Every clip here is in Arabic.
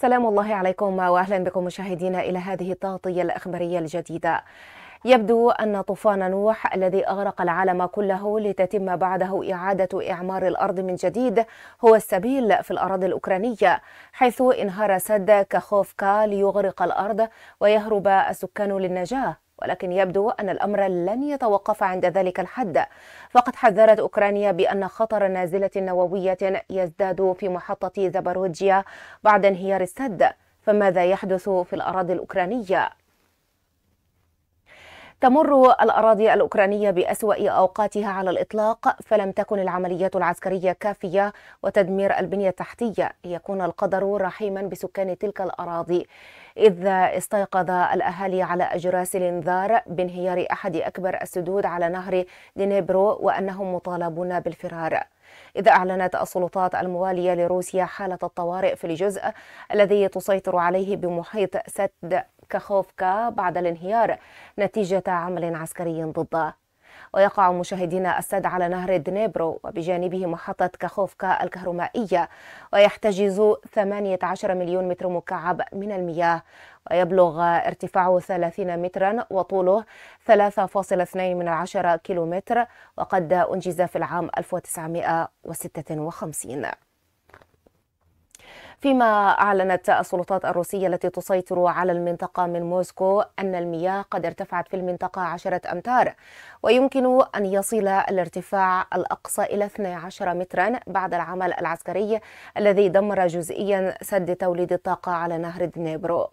سلام الله عليكم وأهلا بكم مشاهدينا إلى هذه التغطية الأخبارية الجديدة. يبدو أن طوفان نوح الذي أغرق العالم كله لتتم بعده إعادة إعمار الأرض من جديد هو السبيل في الأراضي الأوكرانية، حيث انهار سد كاخوفكا ليغرق الأرض ويهرب السكان للنجاة، ولكن يبدو أن الأمر لن يتوقف عند ذلك الحد، فقد حذرت أوكرانيا بأن خطر نازلة نووية يزداد في محطة زاباروجيا بعد انهيار السد. فماذا يحدث في الأراضي الأوكرانية؟ تمر الأراضي الأوكرانية بأسوأ أوقاتها على الإطلاق، فلم تكن العمليات العسكرية كافية وتدمير البنية التحتية ليكون القدر رحيما بسكان تلك الأراضي، إذ استيقظ الأهالي على أجراس الإنذار بانهيار أحد أكبر السدود على نهر دنيبرو وأنهم مطالبون بالفرار، إذا أعلنت السلطات الموالية لروسيا حالة الطوارئ في الجزء الذي تسيطر عليه بمحيط سد كاخوفكا بعد الانهيار نتيجة عمل عسكري ضده. ويقع مشاهدينا السد على نهر دنيبرو وبجانبه محطة كاخوفكا الكهرمائية، ويحتجز 18 مليون متر مكعب من المياه، ويبلغ ارتفاعه 30 مترا وطوله 3.2 كيلومتر، وقد أنجز في العام 1956. فيما أعلنت السلطات الروسية التي تسيطر على المنطقة من موسكو أن المياه قد ارتفعت في المنطقة 10 أمتار، ويمكن أن يصل الارتفاع الأقصى إلى 12 مترا بعد العمل العسكري الذي دمر جزئيا سد توليد الطاقة على نهر دنيبرو.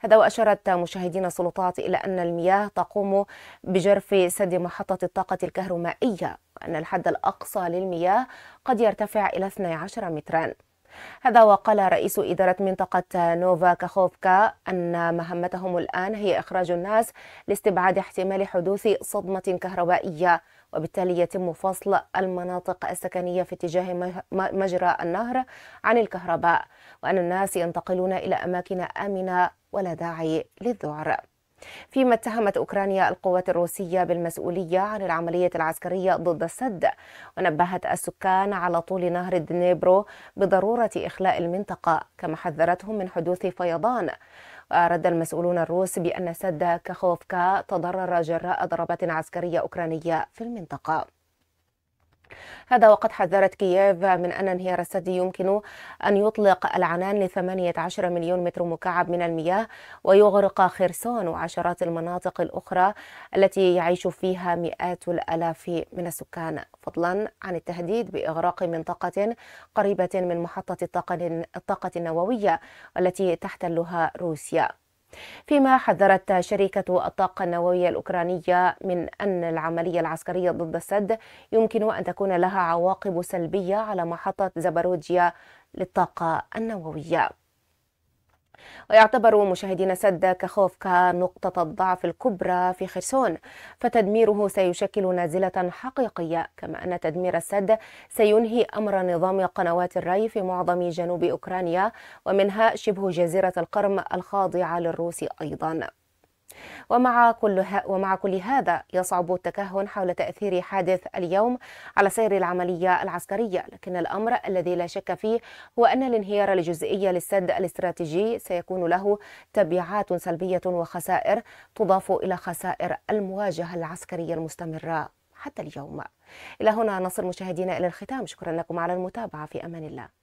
هذا وأشارت مشاهدين السلطات إلى أن المياه تقوم بجرف سد محطة الطاقة الكهرمائية، وأن الحد الأقصى للمياه قد يرتفع إلى 12 مترا. هذا وقال رئيس إدارة منطقة نوفا كاخوفكا أن مهمتهم الآن هي إخراج الناس لاستبعاد احتمال حدوث صدمة كهربائية، وبالتالي يتم فصل المناطق السكنية في اتجاه مجرى النهر عن الكهرباء، وأن الناس ينتقلون إلى أماكن آمنة ولا داعي للذعر. فيما اتهمت أوكرانيا القوات الروسية بالمسؤولية عن العملية العسكرية ضد السد، ونبهت السكان على طول نهر دنيبرو بضرورة إخلاء المنطقة كما حذرتهم من حدوث فيضان. ورد المسؤولون الروس بأن سد كاخوفكا تضرر جراء ضربات عسكرية أوكرانية في المنطقة. هذا وقد حذرت كييف من أن انهيار السد يمكن أن يطلق العنان ل 18 مليون متر مكعب من المياه ويغرق خيرسون وعشرات المناطق الأخرى التي يعيش فيها مئات الآلاف من السكان، فضلا عن التهديد بإغراق منطقة قريبة من محطة الطاقة النووية والتي تحتلها روسيا. فيما حذرت شركة الطاقة النووية الأوكرانية من أن العملية العسكرية ضد السد يمكن أن تكون لها عواقب سلبية على محطة زاباروجيا للطاقة النووية. ويعتبر مشاهدين سد كاخوفكا نقطة الضعف الكبرى في خيرسون، فتدميره سيشكل نازلة حقيقية، كما أن تدمير السد سينهي أمر نظام قنوات الري في معظم جنوب أوكرانيا ومنها شبه جزيرة القرم الخاضعة للروس أيضا. ومع كل هذا يصعب التكهن حول تأثير حادث اليوم على سير العملية العسكرية، لكن الأمر الذي لا شك فيه هو أن الانهيار الجزئي للسد الاستراتيجي سيكون له تبعات سلبية وخسائر تضاف إلى خسائر المواجهة العسكرية المستمرة حتى اليوم. إلى هنا نصل مشاهدينا إلى الختام، شكرا لكم على المتابعة، في أمان الله.